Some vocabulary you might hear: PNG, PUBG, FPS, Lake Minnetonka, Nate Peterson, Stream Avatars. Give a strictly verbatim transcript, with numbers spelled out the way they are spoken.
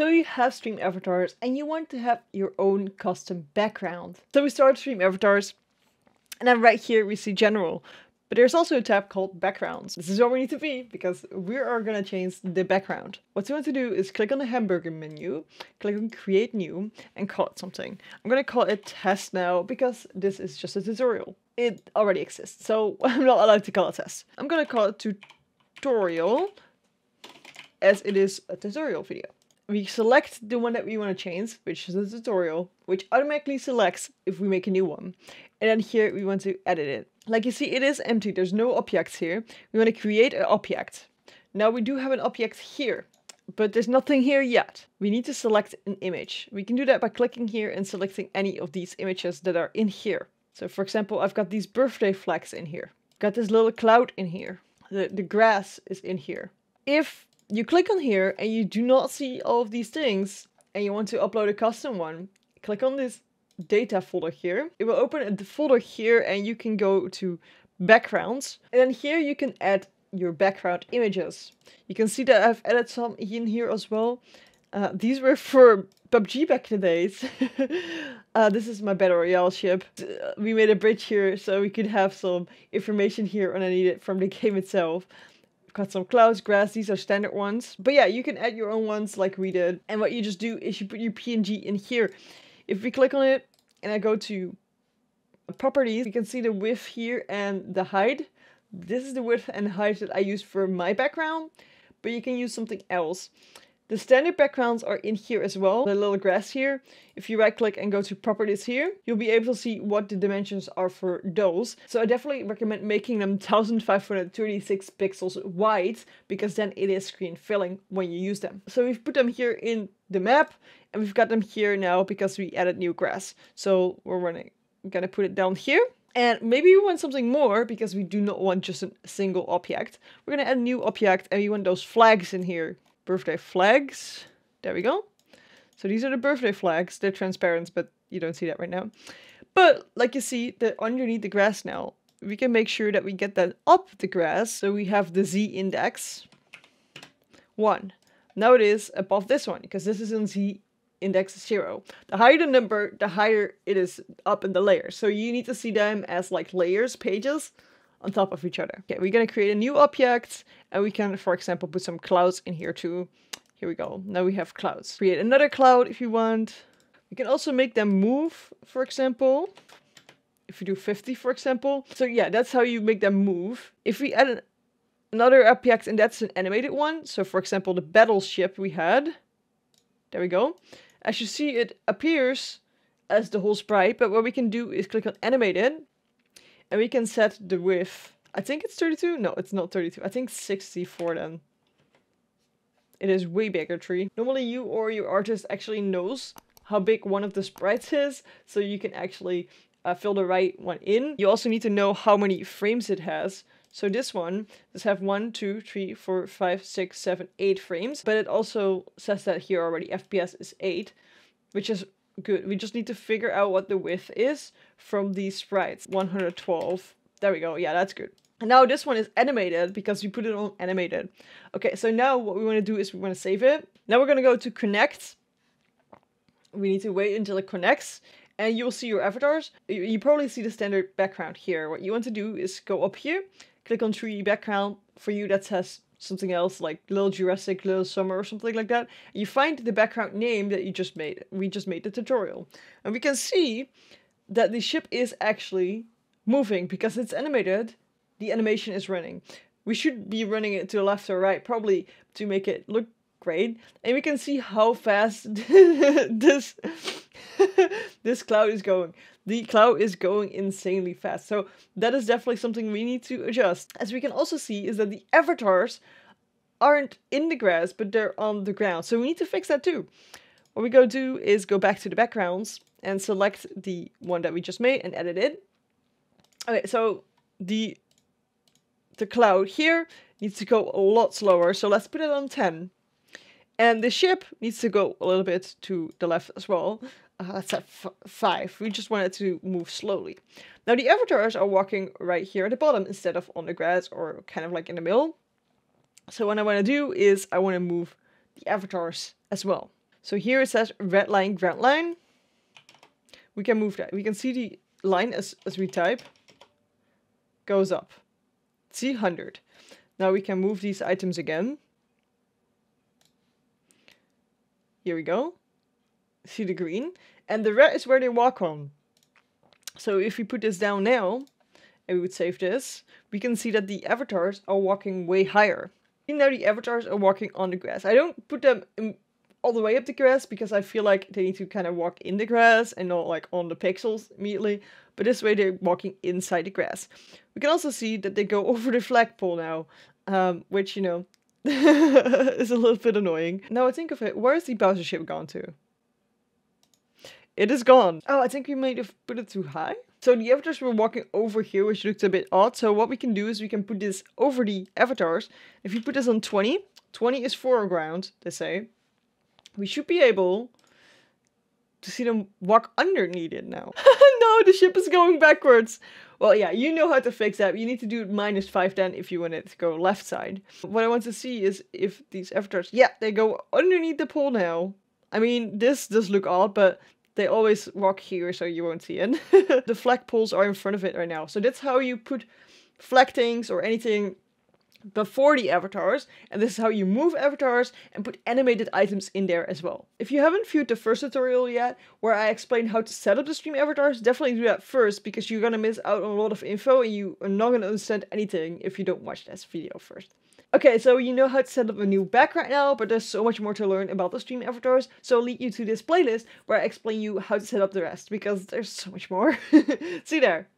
So you have Stream Avatars and you want to have your own custom background. So we start Stream Avatars and then right here we see General. But there's also a tab called Backgrounds. This is where we need to be because we are going to change the background. What you want to do is click on the hamburger menu, click on Create New and call it something. I'm going to call it Test now because this is just a tutorial. It already exists, so I'm not allowed to call it Test. I'm going to call it Tutorial as it is a tutorial video. We select the one that we want to change, which is a tutorial, which automatically selects if we make a new one. And then here we want to edit it. Like you see, it is empty. There's no objects here. We want to create an object. Now we do have an object here, but there's nothing here yet. We need to select an image. We can do that by clicking here and selecting any of these images that are in here. So for example, I've got these birthday flags in here. Got this little cloud in here. The, the grass is in here. If you click on here and you do not see all of these things and you want to upload a custom one, click on this data folder here. It will open the folder here and you can go to backgrounds, and then here you can add your background images. You can see that I've added some in here as well. Uh, these were for P U B G back in the days. uh, this is my Battle Royale ship. Uh, we made a bridge here so we could have some information here when I need it from the game itself. Got some clouds, grass, these are standard ones. But yeah, you can add your own ones like we did. And what you just do is you put your P N G in here. If we click on it and I go to properties, you can see the width here and the height. This is the width and height that I use for my background, but you can use something else. The standard backgrounds are in here as well, the little grass here. If you right click and go to properties here, you'll be able to see what the dimensions are for those. So I definitely recommend making them one thousand five hundred thirty-six pixels wide, because then it is screen filling when you use them. So we've put them here in the map and we've got them here now because we added new grass. So we're running, I'm gonna put it down here. And maybe we want something more because we do not want just a single object. We're gonna add a new object and we want those flags in here. Birthday flags. There we go. So these are the birthday flags. They're transparent, but you don't see that right now. But like you see, they're underneath the grass now. We can make sure that we get that up the grass. So we have the Z index one. Now it is above this one because this is in Z index zero. The higher the number, the higher it is up in the layer. So you need to see them as like layers, pages on top of each other. Okay, we're gonna create a new object and we can, for example, put some clouds in here too. Here we go, now we have clouds. Create another cloud if you want. We can also make them move, for example. If you do fifty, for example. So yeah, that's how you make them move. If we add an, another object and that's an animated one. So for example, the battleship we had. There we go. As you see, it appears as the whole sprite, but what we can do is click on animated. And we can set the width. I think it's thirty-two. No, it's not thirty-two. I think sixty-four then. It is way bigger tree. Normally you or your artist actually knows how big one of the sprites is. So you can actually uh, fill the right one in. You also need to know how many frames it has. So this one does have one, two, three, four, five, six, seven, eight frames. But it also says that here already F P S is eight, which is good. We just need to figure out what the width is from these sprites. one hundred twelve. There we go. Yeah, that's good. And now this one is animated because we put it on animated. Okay, so now what we want to do is we want to save it. Now we're going to go to connect. We need to wait until it connects and you'll see your avatars. You probably see the standard background here. What you want to do is go up here, click on three D background. For you that says something else like Little Jurassic, Little Summer or something like that. You find the background name that you just made. We just made the tutorial. And we can see that the ship is actually moving because it's animated. The animation is running. We should be running it to the left or right probably to make it look great. And we can see how fast this, this cloud is going. The cloud is going insanely fast. So that is definitely something we need to adjust. As we can also see is that the avatars aren't in the grass, but they're on the ground. So we need to fix that too. What we go do is go back to the backgrounds and select the one that we just made and edit it. Okay, so the, the cloud here needs to go a lot slower. So let's put it on ten. And the ship needs to go a little bit to the left as well. Uh, that's at five. We just want it to move slowly. Now the avatars are walking right here at the bottom instead of on the grass or kind of like in the middle. So what I want to do is I want to move the avatars as well. So here it says red line, ground line. We can move that. We can see the line as, as we type goes up. See, one hundred. Now we can move these items again. Here we go. See the green. And the red is where they walk on. So if we put this down now, and we would save this, we can see that the avatars are walking way higher. Now the avatars are walking on the grass. I don't put them in all the way up the grass because I feel like they need to kind of walk in the grass and not like on the pixels immediately. But this way they're walking inside the grass. We can also see that they go over the flagpole now, um, which, you know, is a little bit annoying. Now I think of it, where's the Bowser ship gone to? It is gone. Oh, I think we might have put it too high. So the avatars were walking over here, which looked a bit odd. So what we can do is we can put this over the avatars. If you put this on twenty, twenty is foreground, they say. We should be able to see them walk underneath it now. No, the ship is going backwards. Well, yeah, you know how to fix that. You need to do it minus five then if you want it to go left side. What I want to see is if these avatars, yeah, they go underneath the pole now. I mean, this does look odd, but they always walk here, so you won't see it. The flag poles are in front of it right now. So that's how you put flag things or anything before the avatars. And this is how you move avatars and put animated items in there as well. If you haven't viewed the first tutorial yet, where I explain how to set up the stream avatars, definitely do that first because you're going to miss out on a lot of info and you are not going to understand anything if you don't watch this video first. Okay, so you know how to set up a new background now, but there's so much more to learn about the stream avatars, so I'll lead you to this playlist where I explain you how to set up the rest, because there's so much more. See you there!